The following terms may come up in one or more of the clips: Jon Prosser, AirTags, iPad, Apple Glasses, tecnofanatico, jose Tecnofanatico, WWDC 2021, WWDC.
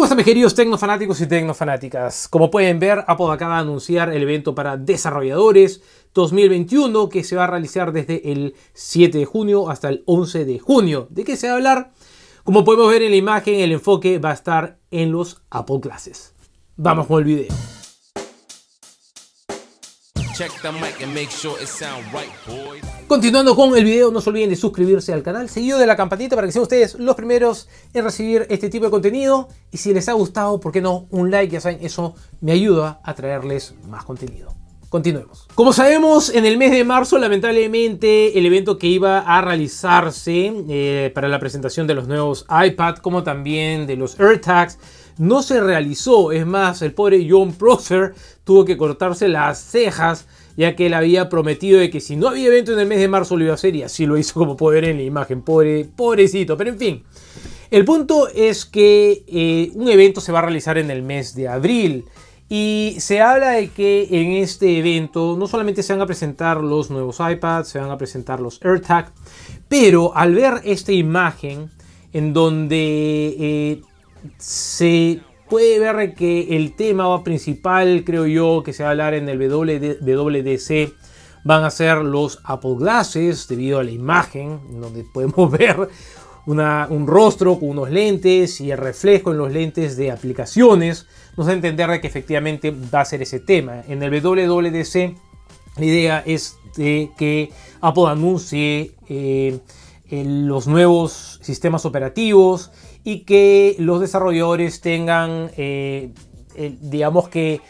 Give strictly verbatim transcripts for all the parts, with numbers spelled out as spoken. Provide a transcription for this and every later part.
¿Cómo están mis queridos tecnofanáticos y tecnofanáticas? Como pueden ver, Apple acaba de anunciar el evento para desarrolladores dos mil veintiuno que se va a realizar desde el siete de junio hasta el once de junio. ¿De qué se va a hablar? Como podemos ver en la imagen, el enfoque va a estar en los Apple Glasses. Vamos con el video. Continuando con el video, no se olviden de suscribirse al canal, seguido de la campanita para que sean ustedes los primeros en recibir este tipo de contenido. Y si les ha gustado, ¿por qué no? Un like, ya saben, eso me ayuda a traerles más contenido. Continuemos. Como sabemos, en el mes de marzo, lamentablemente, el evento que iba a realizarse eh, para la presentación de los nuevos iPad, como también de los AirTags, no se realizó. Es más, el pobre Jon Prosser tuvo que cortarse las cejas, ya que él había prometido de que si no había evento en el mes de marzo lo iba a hacer, y así lo hizo, como puede ver en la imagen. Pobre, pobrecito, pero en fin. El punto es que eh, un evento se va a realizar en el mes de abril, y se habla de que en este evento no solamente se van a presentar los nuevos iPads, se van a presentar los AirTags, pero al ver esta imagen en donde... Eh, se puede ver que el tema principal, creo yo, que se va a hablar en el W W D C van a ser los Apple Glasses, debido a la imagen donde podemos ver una, un rostro con unos lentes y el reflejo en los lentes de aplicaciones. Nos da a entender que efectivamente va a ser ese tema. En el W W D C la idea es de que Apple anuncie eh, los nuevos sistemas operativos y que los desarrolladores tengan, eh, eh, digamos que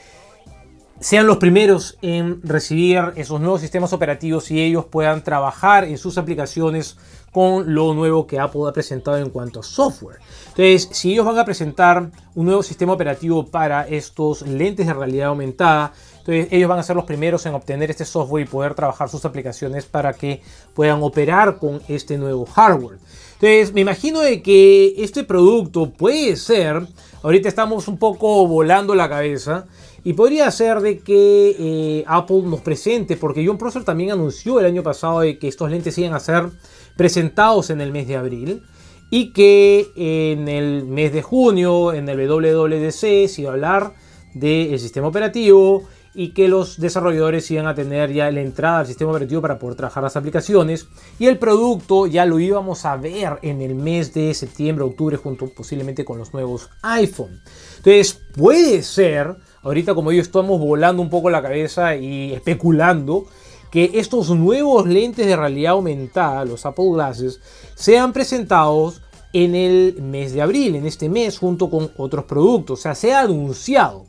sean los primeros en recibir esos nuevos sistemas operativos y ellos puedan trabajar en sus aplicaciones con lo nuevo que Apple ha presentado en cuanto a software. Entonces, si ellos van a presentar un nuevo sistema operativo para estos lentes de realidad aumentada, entonces ellos van a ser los primeros en obtener este software y poder trabajar sus aplicaciones para que puedan operar con este nuevo hardware. Entonces, me imagino de que este producto puede ser, ahorita estamos un poco volando la cabeza, y podría ser de que eh, Apple nos presente, porque Jon Prosser también anunció el año pasado de que estos lentes iban a ser presentados en el mes de abril y que en el mes de junio, en el W W D C, se iba a hablar del sistema operativo y que los desarrolladores iban a tener ya la entrada al sistema operativo para poder trabajar las aplicaciones, y el producto ya lo íbamos a ver en el mes de septiembre, octubre, junto posiblemente con los nuevos iPhone. Entonces puede ser, ahorita como yo estamos volando un poco la cabeza y especulando, que estos nuevos lentes de realidad aumentada, los Apple Glasses, sean presentados en el mes de abril, en este mes, junto con otros productos. O sea, se ha anunciado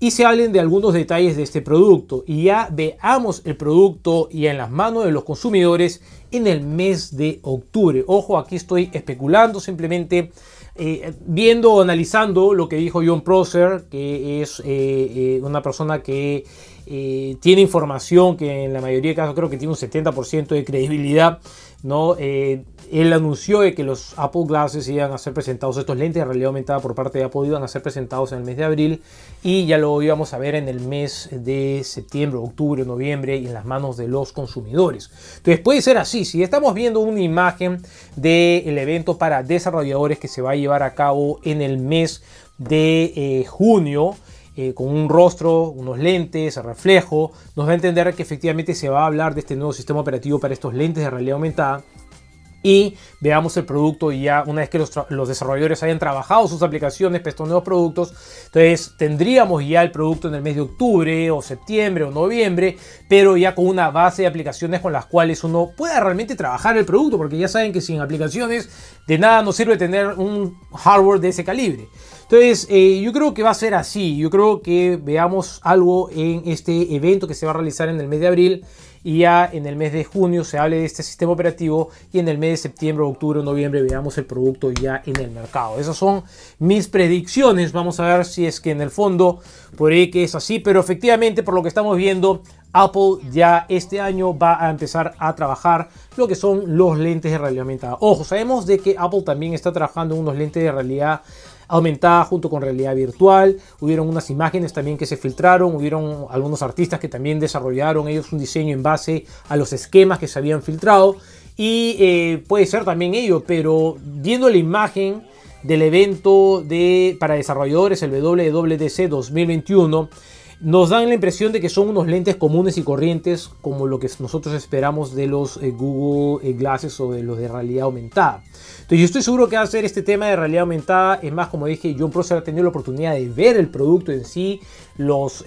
y se hablen de algunos detalles de este producto, y ya veamos el producto y en las manos de los consumidores en el mes de octubre. Ojo, aquí estoy especulando, simplemente eh, viendo o analizando lo que dijo Jon Prosser, que es eh, eh, una persona que eh, tiene información que en la mayoría de casos creo que tiene un setenta por ciento de credibilidad, ¿no? Eh, él anunció de que los Apple Glasses iban a ser presentados, estos lentes de realidad aumentada por parte de Apple iban a ser presentados en el mes de abril, y ya lo íbamos a ver en el mes de septiembre, octubre, noviembre, y en las manos de los consumidores. Entonces puede ser así. Si estamos viendo una imagen del evento para desarrolladores que se va a llevar a cabo en el mes de eh, junio, Eh, con un rostro, unos lentes, reflejo, nos va a entender que efectivamente se va a hablar de este nuevo sistema operativo para estos lentes de realidad aumentada, y veamos el producto, y ya una vez que los, los desarrolladores hayan trabajado sus aplicaciones para estos nuevos productos, entonces tendríamos ya el producto en el mes de octubre o septiembre o noviembre, pero ya con una base de aplicaciones con las cuales uno pueda realmente trabajar el producto, porque ya saben que sin aplicaciones de nada nos sirve tener un hardware de ese calibre. Entonces eh, yo creo que va a ser así. Yo creo que veamos algo en este evento que se va a realizar en el mes de abril, y ya en el mes de junio se hable de este sistema operativo, y en el mes de septiembre, octubre, noviembre veamos el producto ya en el mercado. Esas son mis predicciones. Vamos a ver si es que en el fondo por ahí que es así, pero efectivamente por lo que estamos viendo, Apple ya este año va a empezar a trabajar lo que son los lentes de realidad aumentada. Ojo, sabemos de que Apple también está trabajando en unos lentes de realidad aumentada junto con realidad virtual. Hubieron unas imágenes también que se filtraron, hubieron algunos artistas que también desarrollaron ellos un diseño en base a los esquemas que se habían filtrado, y eh, puede ser también ello, pero viendo la imagen del evento de, para desarrolladores, el doble u doble u D C dos mil veintiuno, nos dan la impresión de que son unos lentes comunes y corrientes, como lo que nosotros esperamos de los eh, Google eh, Glasses o de los de realidad aumentada. Entonces yo estoy seguro que va a ser este tema de realidad aumentada. Es más, como dije, Jon Prosser ha tenido la oportunidad de ver el producto en sí, los, eh,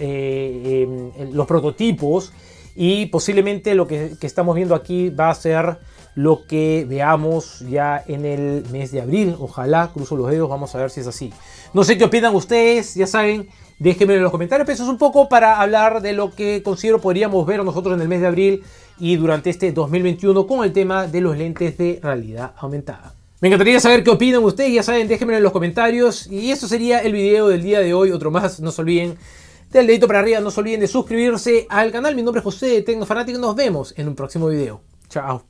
eh, los prototipos, y posiblemente lo que, que estamos viendo aquí va a ser lo que veamos ya en el mes de abril. Ojalá, cruzo los dedos, vamos a ver si es así. No sé qué opinan ustedes, ya saben, déjenmelo en los comentarios. Pero eso es un poco para hablar de lo que considero podríamos ver nosotros en el mes de abril y durante este dos mil veintiuno con el tema de los lentes de realidad aumentada. Me encantaría saber qué opinan ustedes, ya saben, déjenmelo en los comentarios. Y eso sería el video del día de hoy, otro más, no se olviden del dedito para arriba, no se olviden de suscribirse al canal. Mi nombre es José de Tecnofanático, nos vemos en un próximo video. Chao.